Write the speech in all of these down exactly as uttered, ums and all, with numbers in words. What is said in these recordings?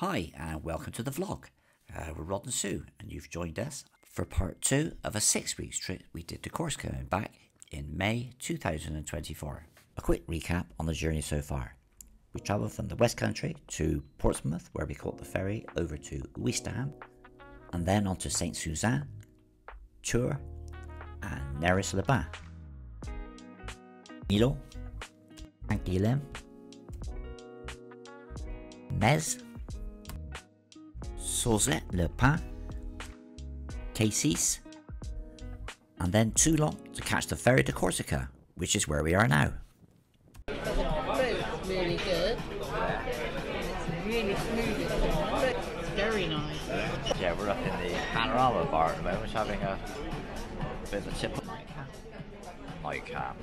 Hi and welcome to the vlog. Uh, we're Rod and Sue and you've joined us for part two of a six weeks trip we did to Corsica and back in May two thousand twenty-four. A quick recap on the journey so far. We travelled from the West Country to Portsmouth where we caught the ferry over to Ouistreham and then on to Saint-Suzanne, Tours and Néris-les-Bains, Milo, Anglet, Mez, Le Pin, Casis, and then Toulon to catch the ferry to Corsica, which is where we are now. It's really good. It's really smooth. It's very nice. Yeah, we're up in the panorama bar at the moment, having a bit of a tip. Nightcap.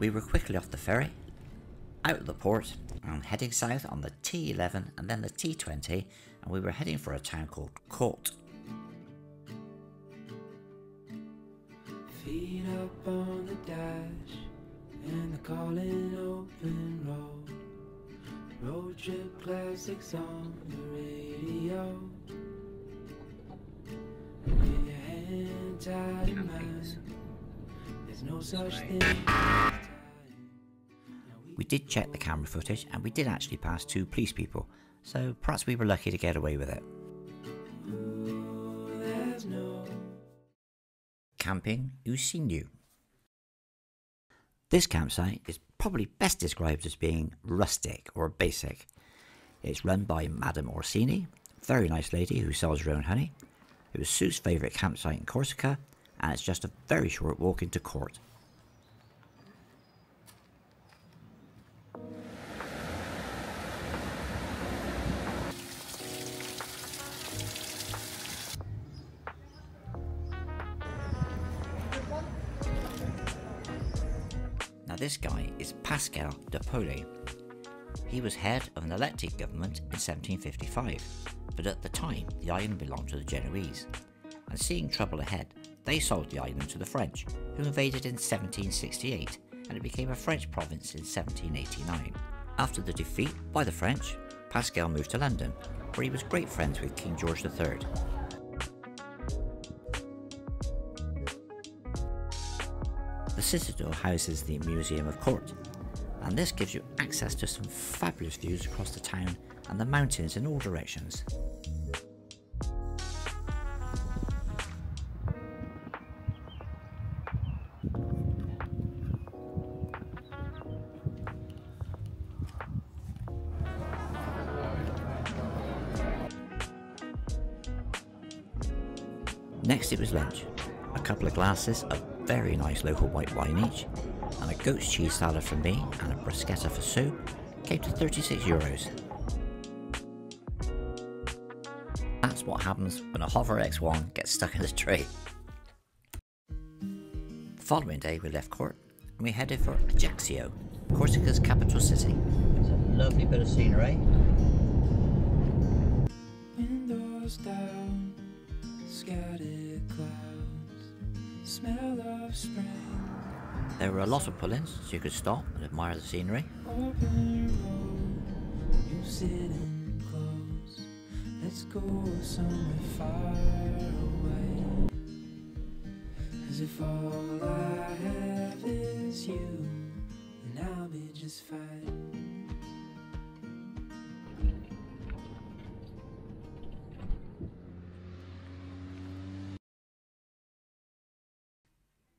We were quickly off the ferry, out of the port, and heading south on the T eleven and then the T twenty, and we were heading for a town called Court. Feet up on the dash, and the calling open road. Road trip classics on the radio. With your hand tied in mine, there's no such thing. We did check the camera footage and we did actually pass two police people, so perhaps we were lucky to get away with it. Ooh, no... Camping Usignu. This campsite is probably best described as being rustic or basic. It's run by Madame Orsini, a very nice lady who sells her own honey. It was Sue's favourite campsite in Corsica and it's just a very short walk into Court. This guy is Pascal de Paoli. He was head of an elected government in seventeen fifty-five, but at the time the island belonged to the Genoese, and seeing trouble ahead they sold the island to the French, who invaded in seventeen sixty-eight and it became a French province in seventeen eighty-nine. After the defeat by the French, Pascal moved to London where he was great friends with King George the third. The citadel houses the Museum of Court, and this gives you access to some fabulous views across the town and the mountains in all directions. Next it was lunch, a couple of glasses of very nice local white wine each, and a goat's cheese salad for me and a bruschetta for Sue came to thirty-six euros. That's what happens when a Hover X one gets stuck in the tree. The following day we left Court and we headed for Ajaccio, Corsica's capital city. It's a lovely bit of scenery. Windows down, scattered clouds. Smell of spring. There were a lot of pull-ins, so you could stop and admire the scenery. Let's go somewhere far away. As if all I have is you, and I'll be just fine.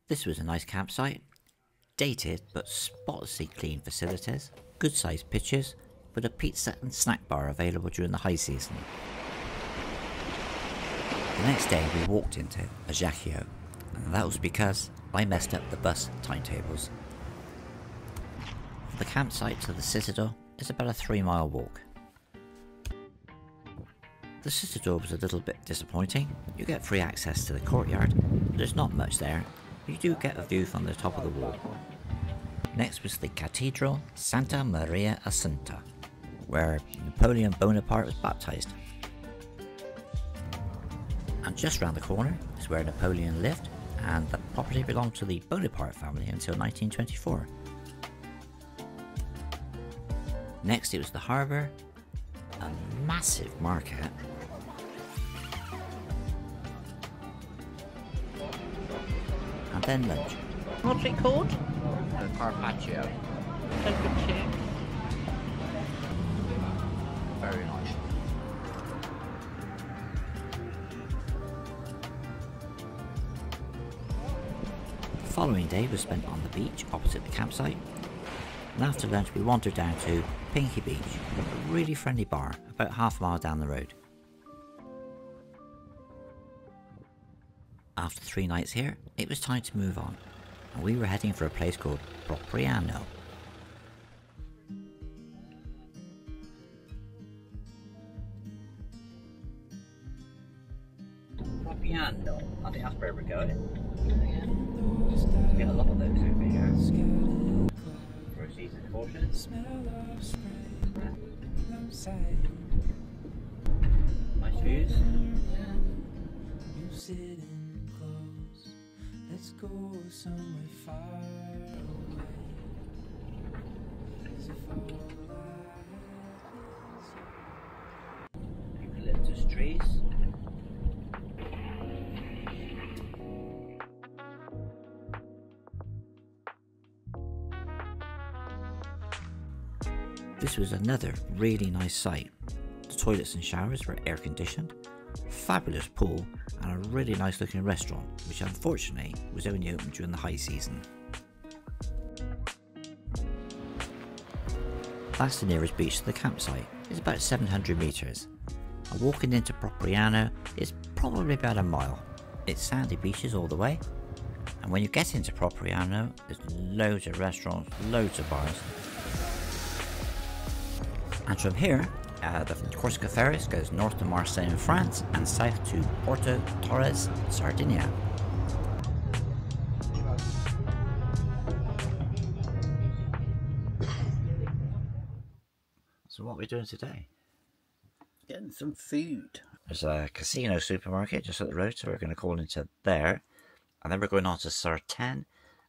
This was a nice campsite, dated but spotlessly clean facilities, good sized pitches, with a pizza and snack bar available during the high season. The next day we walked into Ajaccio, and that was because I messed up the bus timetables. From the campsite to the citadel is about a three mile walk. The citadel was a little bit disappointing. You get free access to the courtyard, but there's not much there. You do get a view from the top of the wall. Next was the Cathedral Santa Maria Assunta, where Napoleon Bonaparte was baptized. And just round the corner is where Napoleon lived, and the property belonged to the Bonaparte family until nineteen twenty-four. Next it was the harbour, a massive market, and then lunch. What's it called? Carpaccio. Carpaccio. Very nice. The following day was spent on the beach opposite the campsite, and after lunch we wandered down to Pinky Beach, a really friendly bar about half a mile down the road. After three nights here, it was time to move on, and we were heading for a place called Propriano. Propriano, I think that's where we're going. There's been a lot of those over here. For a season of caution. Nice views. Let's go somewhere far away. As if all eucalyptus trees. This was another really nice site. The toilets and showers were air conditioned, fabulous pool, and a really nice looking restaurant, which unfortunately was only open during the high season. That's the nearest beach to the campsite. It's about seven hundred metres, and walking into Propriano is probably about a mile. It's sandy beaches all the way, and when you get into Propriano there's loads of restaurants, loads of bars, and from here Uh, the Corsica Ferris goes north to Marseille in France and south to Porto Torres, Sardinia. So what are we doing today? Getting some food. There's a casino supermarket just up the road, so we're going to call into there. And then we're going on to Sartène,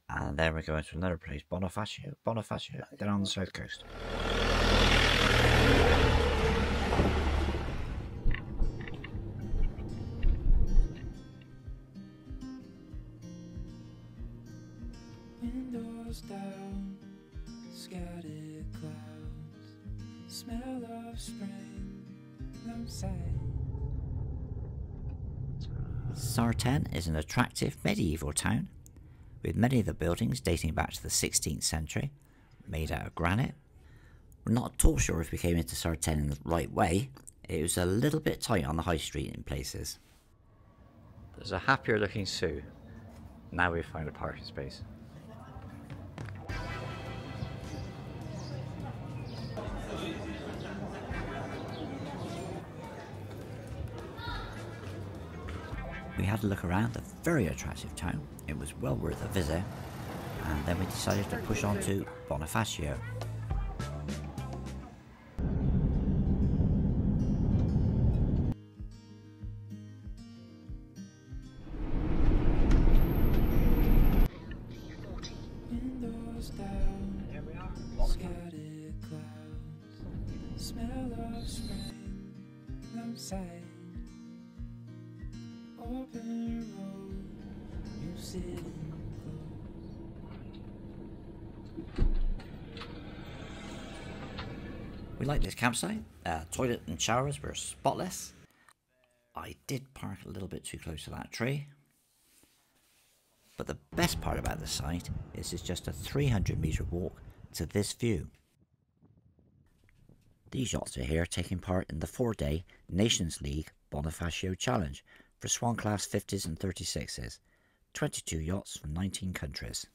and then we're going to another place, Bonifacio, Bonifacio, then on the south coast. Windows down, scattered clouds, smell of spring outside. Sartène is an attractive medieval town, with many of the buildings dating back to the sixteenth century, made out of granite. We're not at all sure if we came into Sartène in the right way. It was a little bit tight on the high street in places. There's a happier looking Sue. Now we've found a parking space. We had a look around a very attractive town. It was well worth a visit. And then we decided to push on to Bonifacio. We liked this campsite. Uh, toilet and showers were spotless. I did park a little bit too close to that tree. But the best part about the site is it's just a three hundred metre walk to this view. These yachts are here taking part in the four-day Nations League Bonifacio Challenge for Swan-class fifties and thirty-sixes. twenty-two yachts from nineteen countries.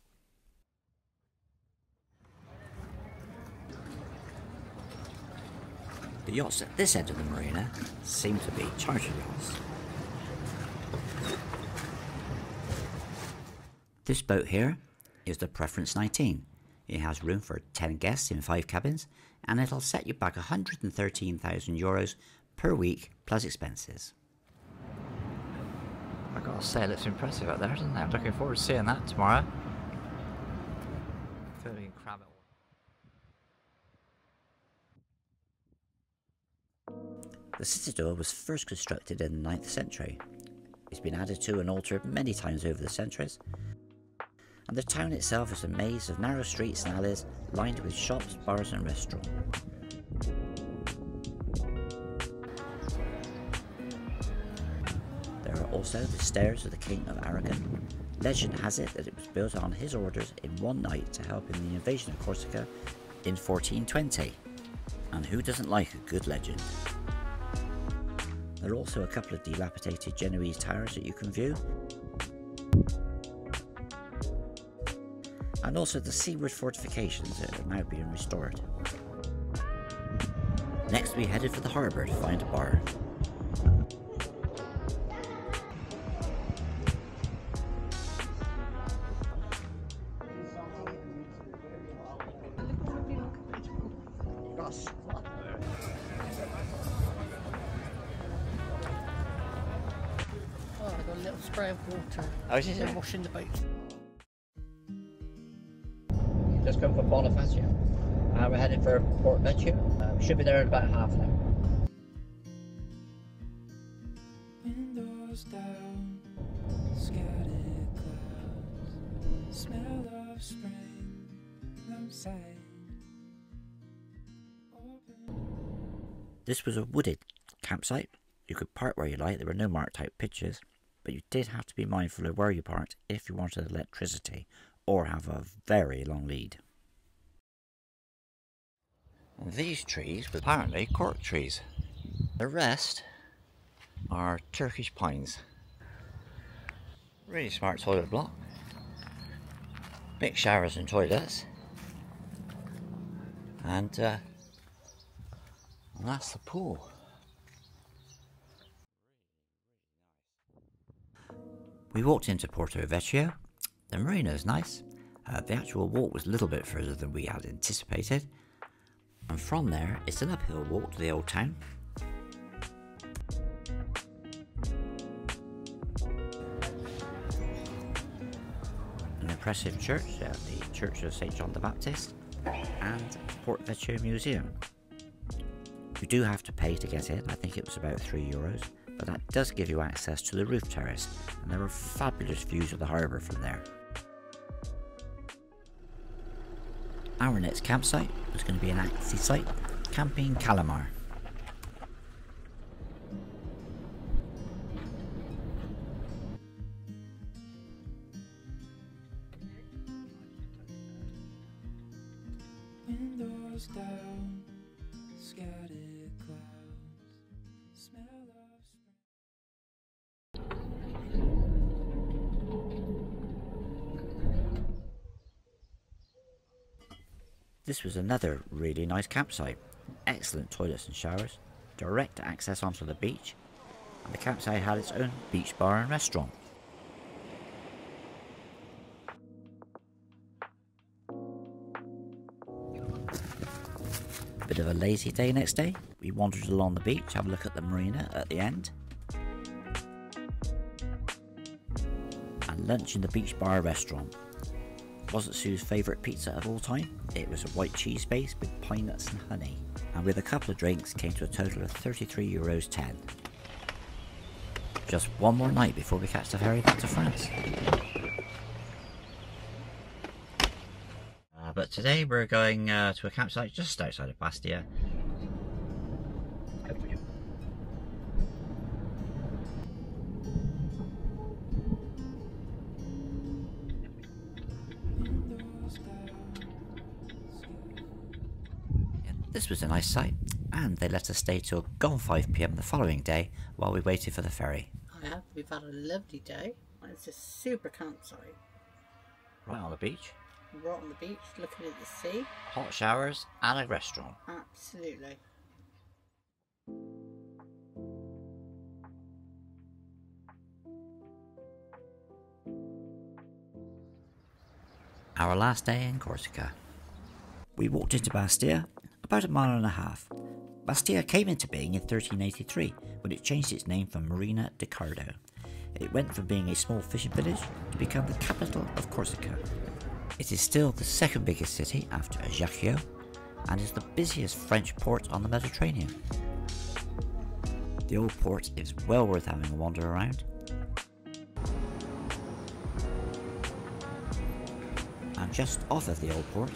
The yachts at this end of the marina seem to be charter yachts. This boat here is the Preference nineteen. It has room for ten guests in five cabins, and it'll set you back one hundred thirteen thousand euros per week plus expenses. I gotta say, it looks impressive out there, doesn't it? I'm looking forward to seeing that tomorrow. The citadel was first constructed in the ninth century. It's been added to and altered many times over the centuries, and the town itself is a maze of narrow streets and alleys lined with shops, bars and restaurants. There are also the stairs of the King of Aragon. Legend has it that it was built on his orders in one night to help in the invasion of Corsica in fourteen twenty. And who doesn't like a good legend? There are also a couple of dilapidated Genoese towers that you can view, and also the seaward fortifications that are now being restored. Next we headed for the harbour to find a bar. Oh, is it washing the boat? Just come from Bonifacio. Uh, we're headed for Port Venture. Uh, we should be there in about half an hour. Windows down, scattered clouds, smell of spring outside. This was a wooded campsite. You could park where you like. There were no marked out pitches, but you did have to be mindful of where you parked if you wanted electricity or have a very long lead. And these trees were apparently cork trees. The rest are Turkish pines. Really smart toilet block. Big showers and toilets. And uh, that's the pool. We walked into Porto Vecchio. The marina is nice. Uh, the actual walk was a little bit further than we had anticipated, and from there it's an uphill walk to the old town. An impressive church, uh, the Church of Saint John the Baptist, and Porto Vecchio Museum. You do have to pay to get in. I think it was about three euros. But that does give you access to the roof terrace, and there are fabulous views of the harbour from there. Our next campsite was going to be an active site, Camping Calamar. Windows down, scattered clouds, smell of... This was another really nice campsite. Excellent toilets and showers, direct access onto the beach, and the campsite had its own beach bar and restaurant. Bit of a lazy day next day. We wandered along the beach, have a look at the marina at the end, and lunch in the beach bar restaurant. Wasn't Sue's favourite pizza of all time. It was a white cheese base with pine nuts and honey, and with a couple of drinks came to a total of thirty-three euros ten. Just one more night before we catch the ferry back to France. Uh, but today we're going uh, to a campsite just outside of Bastia. This was a nice sight, and they let us stay till gone five p m the following day while we waited for the ferry. I have, we've had a lovely day, and it's a super campsite. Right on the beach. Right on the beach, looking at the sea. Hot showers and a restaurant. Absolutely. Our last day in Corsica. We walked into Bastia, about a mile and a half. Bastia came into being in thirteen eighty-three, when it changed its name from Marina di Cardo. It went from being a small fishing village to become the capital of Corsica. It is still the second biggest city after Ajaccio, and is the busiest French port on the Mediterranean. The old port is well worth having a wander around. And just off of the old port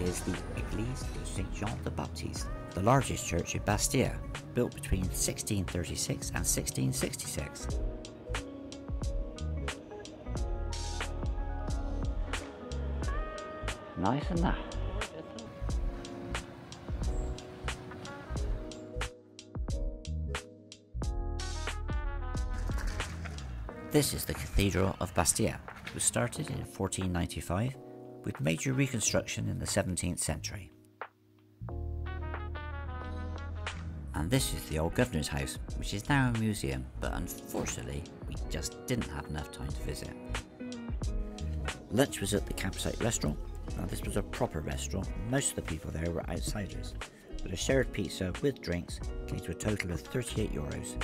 is the Église de Saint-Jean-de-Baptiste, the largest church in Bastia, built between sixteen thirty-six and sixteen sixty-six. Nice enough. This is the Cathedral of Bastia. It was started in fourteen ninety-five with major reconstruction in the seventeenth century. And this is the old governor's house, which is now a museum, but unfortunately we just didn't have enough time to visit. Lunch was at the campsite restaurant. Now this was a proper restaurant, most of the people there were outsiders, but a shared pizza with drinks came to a total of thirty-eight euros.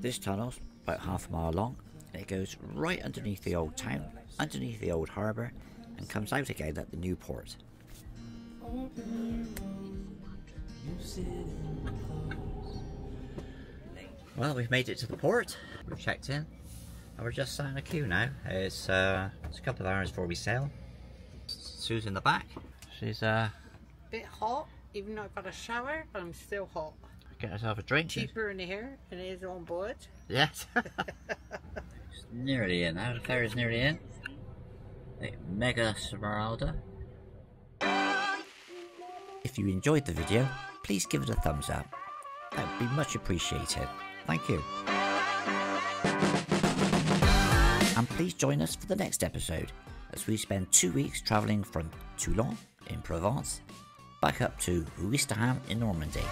This tunnel's about half a mile long, and it goes right underneath the old town, underneath the old harbour, and comes out again at the new port. Well, we've made it to the port, we've checked in, and we're just sat in a queue now. It's, uh, it's a couple of hours before we sail. Sue's in the back. She's uh, a bit hot, even though I've got a shower, but I'm still hot. Get herself a drink. Cheaper in here than it is on board. Yes. It's nearly in. Our affair is nearly in. A mega smeralda. If you enjoyed the video, please give it a thumbs up. That would be much appreciated. Thank you. And please join us for the next episode, as we spend two weeks travelling from Toulon in Provence back up to Ouistreham in Normandy.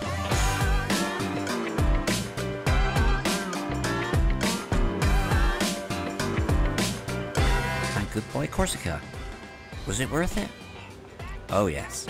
Goodbye Corsica. Was it worth it? Oh yes.